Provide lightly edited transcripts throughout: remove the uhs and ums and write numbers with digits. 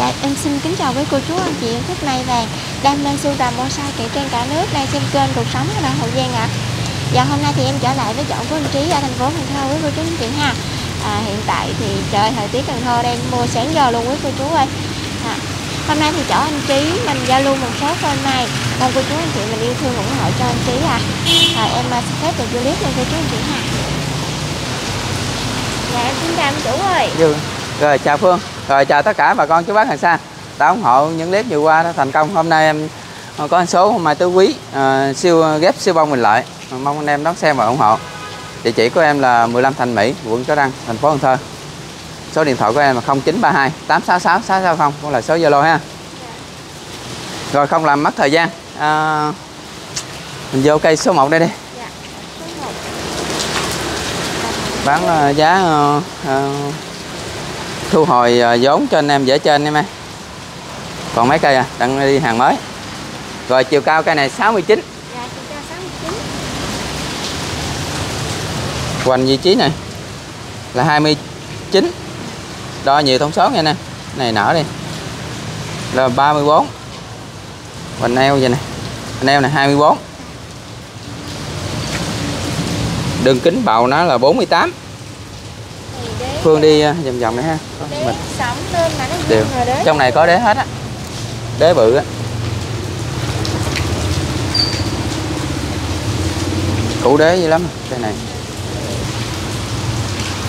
Dạ, em xin kính chào quý cô chú anh chị thích may vàng đam mê sưu tầm bonsai kỹ trên cả nước đang xem kênh Cuộc Sống của bạn Hậu Giang ạ. Dạ, hôm nay thì em trở lại với chỗ của anh Trí ở thành phố Cần Thơ quý cô chú anh chị ha. Hiện tại thì trời thời tiết Cần Thơ đang mưa sáng giờ luôn quý cô chú ơi. Hôm nay thì chỗ anh Trí mình giao lưu một số phôi mai, mong cô chú anh chị mình yêu thương ủng hộ cho anh Trí ạ. Em xin phép từ clip luôn cô chú anh chị ha. Dạ, em xin chào anh chủ ơi. Dạ. Rồi chào Phương, rồi chào tất cả bà con chú bác hàng xa đã ủng hộ những clip vừa qua đã thành công. Hôm nay em có số mai tứ quý siêu ghép siêu bông Bình Lợi, mong anh em đón xem và ủng hộ. Địa chỉ của em là 15 Thành Mỹ, quận Cái Răng, thành phố Cần Thơ. Số điện thoại của em là 0932 866 660 cũng là số Zalo ha. Rồi không làm mất thời gian, mình vô cây số 1 đây đi. Bán giá thu hồi vốn cho anh em dễ trên em ơi. Còn mấy cây à, đang đi hàng mới. Rồi chiều cao cây này 69. Dạ, chiều cao 69. Hoành vị trí này là 29. Đo nhiều thông số nha nè. Này nở đi. Là 34. Hoành eo vậy nè. Hoành eo này 24. Đường kính bầu nó là 48. Phương đi vòng vòng này ha. Mình đều. Trong này có đế hết á. Đế bự á. Cũ đế dữ lắm cây này.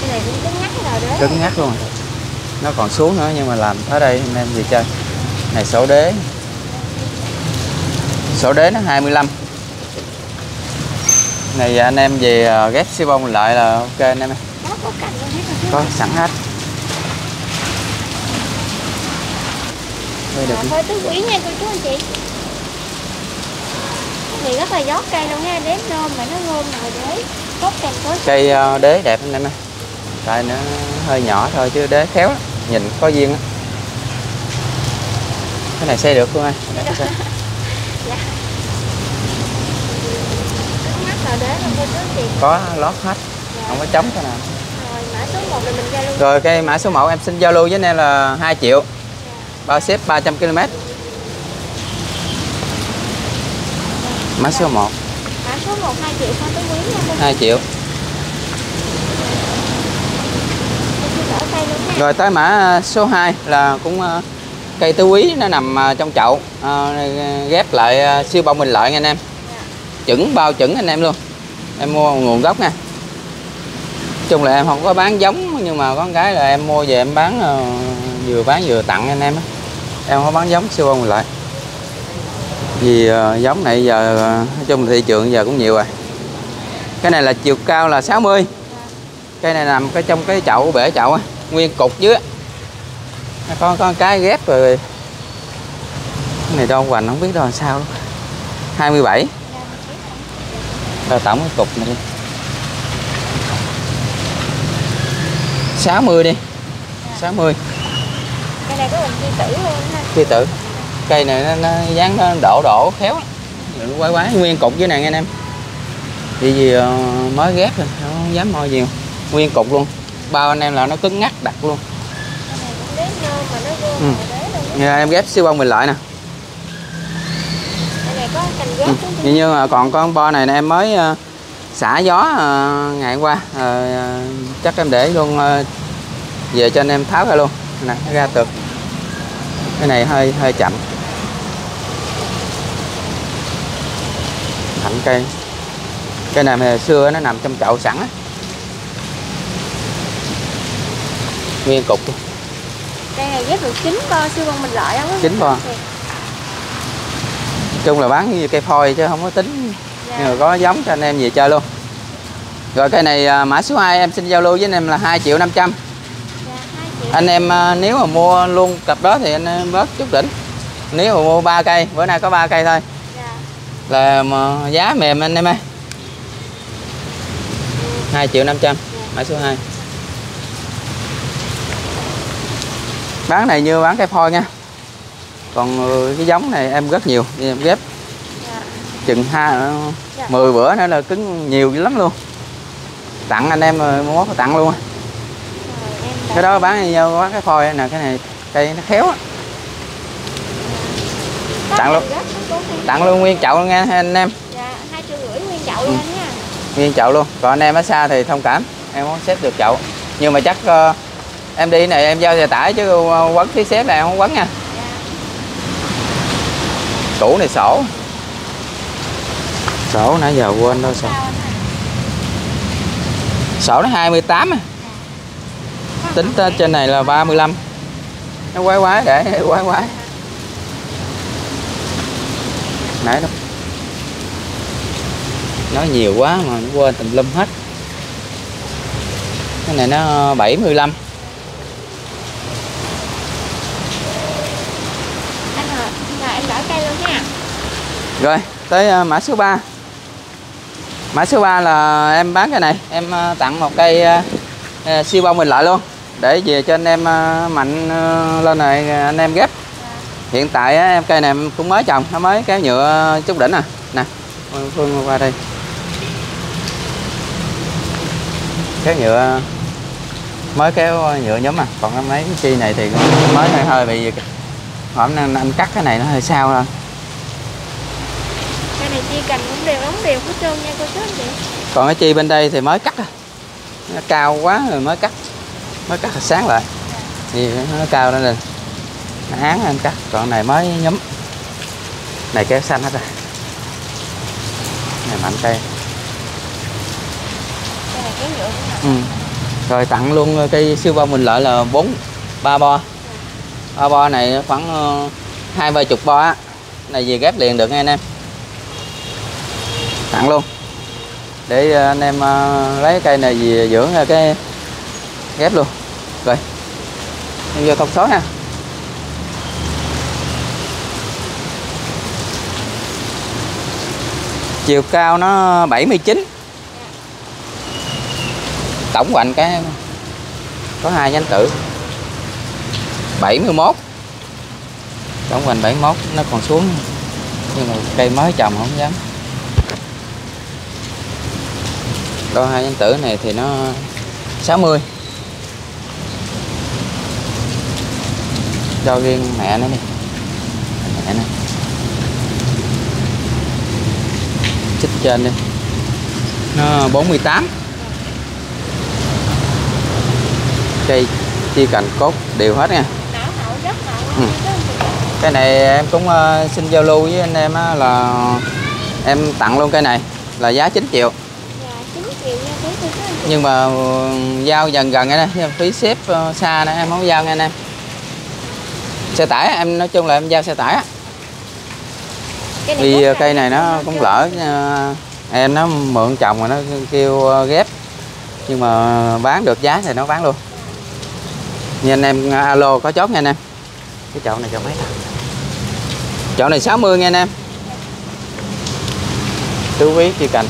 Cái này cũng cứng ngắt rồi đấy. Cứng ngắt luôn. Nó còn xuống nữa nhưng mà làm tới đây nên gì chơi. Này sổ đế. Sổ đế nó 25. Này anh em về ghép siêu bông lại là ok anh em. Có sẵn hết. Đây được. Thôi tứ quý nha cô chú anh chị. Thì rất là giót cây luôn ha, đếm rôm mà nó rôm rồi đế, tốt càng tốt. Cây đế đẹp anh em ơi. Tại nó hơi nhỏ thôi chứ đế khéo lắm, nhìn có duyên á. Cái này xây được luôn anh. Dạ. Mắt là đế luôn cô chú anh chị. Có lót hết. Dạ. Không có trống cái nào. Rồi cây mã số 1 em xin giao lưu với anh em là 2 triệu bao ship 300 km. Mã số 1. Mã số 1 2 triệu sao tới quý nha. 2 triệu. Rồi tới mã số 2 là cũng cây tứ quý, nó nằm trong chậu ghép lại siêu bông Bình Lợi nha anh em. Chững bao chững anh em luôn. Em mua nguồn gốc nha. Chung là em không có bán giống nhưng mà có cái là em mua về em bán vừa tặng anh em á. Em không có bán giống siêu bông lại. Vì giống này giờ nói chung thị trường giờ cũng nhiều rồi. Cái này là chiều cao là 60. Cây này nằm cái trong cái chậu bể chậu á, nguyên cục dưới á. Có cái ghép rồi. Cái này đo hoành không biết đo làm sao luôn. 27. Rồi tổng cái cục này đi. 60 đi. 60. Cây này có hình chi tử luôn ha. Chi tử. Cây này nó dáng nó đổ khéo. Quái quái nguyên cục dưới này anh em. Vì mới ghép rồi, không dám moi nhiều. Nguyên cục luôn. Bao anh em là nó cứng ngắt đặc luôn. Cái này cũng đế nơ mà nó vô rồi đế luôn. Em ghép siêu bông Bình Lợi nè. Cái này có cành ghép cũng như. Như mà còn con bo này em mới xả gió ngày hôm qua, chắc em để luôn về cho anh em tháo ra luôn nè, nó ra tược. Cái này hơi chậm thẳng cây. Cây này hồi xưa nó nằm trong chậu sẵn á, nguyên cục. Cây này ghép được 9 bo siêu bông Bình Lợi đó. 9 bo. Chung là bán như cây phôi chứ không có tính. Rồi có giống cho anh em về chơi luôn. Rồi cây này mã số 2 em xin giao lưu với anh em là 2 triệu 500. Dạ, 2 triệu. Anh em nếu mà mua luôn cặp đó thì anh em bớt chút đỉnh. Nếu mà mua 3 cây, bữa nay có 3 cây thôi. Dạ. Là giá mềm anh em ơi. 2 triệu 500. Dạ. Mã số 2. Bán này như bán cây phôi nha. Còn cái giống này em rất nhiều, em ghép chừng 10 bữa nữa là cứng nhiều lắm luôn. Tặng anh em mốt tặng luôn. Cái đó bán nhau quá cái phôi nè, cái này cây nó khéo á. Tặng luôn nguyên chậu nghe anh em. Dạ, 2,5 triệu nguyên chậu luôn nha. Nguyên chậu luôn. Còn anh em ở xa thì thông cảm, em không xếp được chậu. Nhưng mà chắc em đi này em giao xe tải chứ quấn phí xếp này em không quấn nha. Dạ. Tủ này sổ. Sổ nãy giờ quên đâu sao. Sổ nó 28 à. Tính trên này là 35. Nó quái quái để quái quái. Nãy đâu. Nói nhiều quá mà nó quên tùm lum hết. Cái này nó 75. Anh rồi em đổi cây luôn nha. Rồi, tới mã số 3. Mã số 3 là em bán cái này, em tặng một cây siêu bông Bình Lợi luôn. Để về cho anh em mạnh lên này anh em ghép. Hiện tại em cây này cũng mới trồng, nó mới kéo nhựa chút đỉnh à. Nè, Phương qua đây. Kéo nhựa mới kéo nhựa nhóm à. Còn mấy cái chi này thì mới hơi bị hôm nay anh cắt cái này nó hơi sao thôi. Cái này chi cành cũng đều ống đều của trơn nha cô chú anh chị. Còn cái chi bên đây thì mới cắt à. Nó cao quá rồi mới cắt. Mới cắt là sáng lại. Thì nó cao lên. Nó án anh cắt, còn này mới nhúm. Này kéo xanh hết rồi. Này mạnh cây. Cái này kéo nhựa cũng mạnh. Rồi tặng luôn cây siêu bông Bình Lợi là 3 bo. 3 bo này khoảng 20-30 bo á. Này về ghép liền được nha anh em. Tặng luôn. Để anh em lấy cây này về dưỡng ra cái ghép luôn. Rồi. Em vô thông số ha. Chiều cao nó 79. Tổng hoành cái có 2 nhánh tử. 71. Tổng hoành 71 nó còn xuống. Nhưng mà cây mới trồng không dám. Đo 2 nhánh tử này thì nó 60. Cho riêng mẹ nó đi. Mẹ nó. Chích trên đi. Nó 48. Cây chi cành cốt đều hết nha. Cái này em cũng xin giao lưu với anh em là em tặng luôn cây này là giá 9 triệu. Nhưng mà giao dần gần đây phí xếp xa nữa em không giao nha anh em. Xe tải em nói chung là em giao xe tải á. Vì cây này nó cũng lỡ em nó mượn chồng mà nó kêu ghép. Nhưng mà bán được giá thì nó bán luôn. Như anh em alo có chốt nha anh em. Cái chậu này chậu mấy ta? Chậu này 60 nha anh em. Tứ quý chi cành.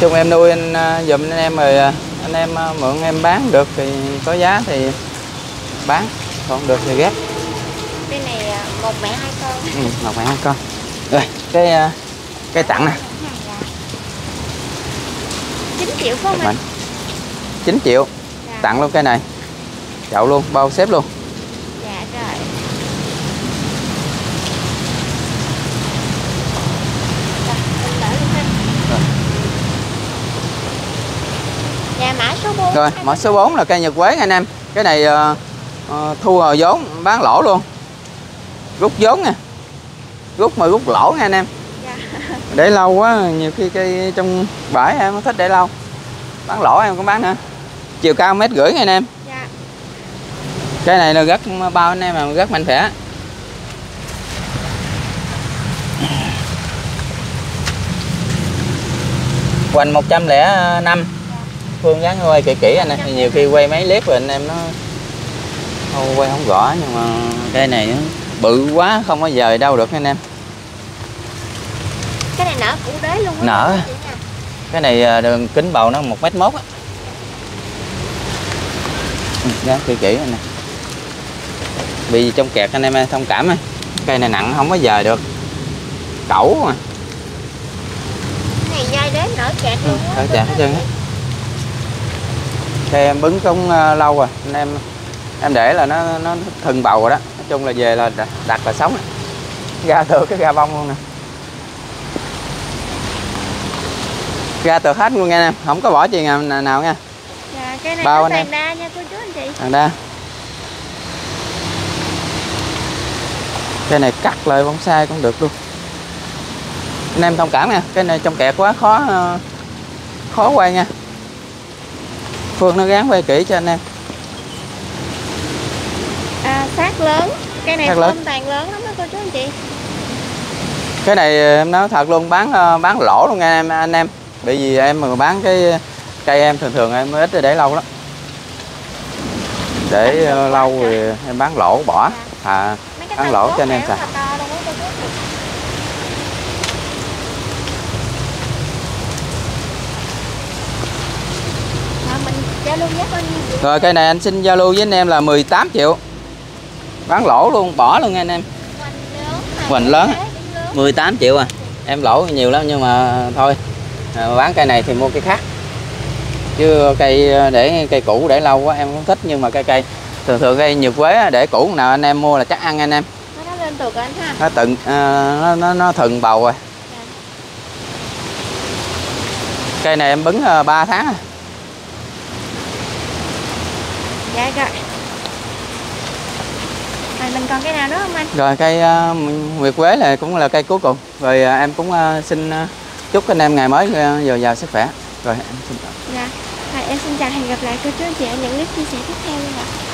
Chung em nuôi anh dùm anh em rồi anh em mượn em bán được thì có giá thì bán, còn được thì ghép. Cái này một mẹ hai con. Ừ, một mẹ hai con. Rồi, cái tặng nè. 9 triệu phải không anh? 9 triệu. Dạ. Tặng luôn cái này. Chậu luôn, bao xếp luôn. Dạ rồi. Dạ, mã số 4. Rồi, mã số 4 là cây Nguyệt Quế anh em. Cái này thu hồi vốn, bán lỗ luôn. Rút vốn nha. Rút mà rút lỗ nha anh em. Dạ. Để lâu quá, nhiều khi cây trong bãi em không thích để lâu. Bán lỗ em cũng bán nữa. Chiều cao 1,5 m nha anh em. Dạ. Cái này là rất bao anh em mà rất mạnh khỏe. Hoành 105. Phương dáng quay kỹ anh em, nhiều khi quay mấy clip rồi anh em nó không quay không rõ, nhưng mà cây này nó bự quá không có dời đâu được anh em. Cái này nở củ đế luôn. Nở. Cái này đường kính bầu nó 1,1 m á. Dáng kỹ anh em. Bị trong kẹt anh em thông cảm á. Cây này nặng không có dời được. Cẩu mà. Cái này dai đế nở kẹt luôn á. Nở kẹt hết trơn á. Thì em bứng cũng lâu rồi, nên em để là nó thân bầu rồi đó, chung là về là đặt là sống, ra từ cái ra bông luôn nè, ra từ hết luôn nghe nè, không có bỏ gì nào nha. Dạ, cái này bao tàng đa nha cô chú anh chị, tàng đa. Cái này cắt lại bonsai cũng được luôn. Anh em thông cảm nè, cái này trong kẹt quá khó quay nha. Phương nó gán quay kỹ cho anh em. À, xác lớn, cái này không tàn lớn lắm đó cô chú anh chị. Cái này em nói thật luôn, bán lỗ luôn nha anh em. Bởi vì em mà bán cái cây em thường em ít để lâu lắm. Để lâu thì em bán lỗ bỏ. À, bán lỗ cho anh em xài. Rồi cây này anh xin giao lưu với anh em là 18 triệu. Bán lỗ luôn, bỏ luôn nha anh em. Hoành lớn 18 triệu à. Em lỗ nhiều lắm nhưng mà thôi, bán cây này thì mua cây khác. Chứ cây để cây cũ để lâu quá em cũng thích, nhưng mà cây thường cây Nhật Quế để cũ nào anh em mua là chắc ăn anh em. Nó lên tược anh ha. Nó từng nó thừng bầu rồi. Cây này em bứng 3 tháng rồi. Dạ rồi. Rồi mình còn cái nào nữa không anh? Rồi cây Nguyệt Quế là cũng là cây cuối cùng. Rồi em cũng xin chúc anh em ngày mới dồi dào sức khỏe. Rồi em xin chào. Dạ. Rồi em xin chào, hẹn gặp lại cô chú anh chị ở những clip chia sẻ tiếp theo nha.